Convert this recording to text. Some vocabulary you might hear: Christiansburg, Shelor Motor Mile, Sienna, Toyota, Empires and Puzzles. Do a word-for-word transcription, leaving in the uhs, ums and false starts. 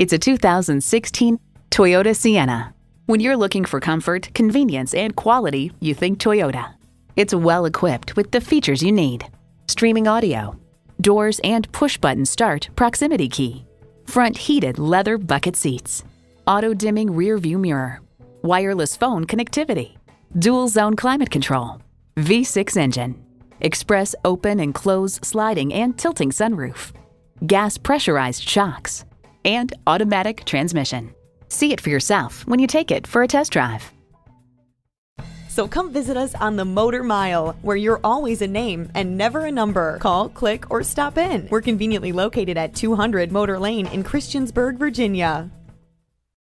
It's a two thousand sixteen Toyota Sienna. When you're looking for comfort, convenience, and quality, you think Toyota. It's well equipped with the features you need: streaming audio, doors and push-button start proximity key, front heated leather bucket seats, auto-dimming rear-view mirror, wireless phone connectivity, dual-zone climate control, V six engine, express open and close sliding and tilting sunroof, gas pressurized shocks, and automatic transmission. See it for yourself when you take it for a test drive. So come visit us on the Motor Mile, where you're always a name and never a number. Call, click, or stop in. We're conveniently located at two hundred Motor Lane in Christiansburg, Virginia.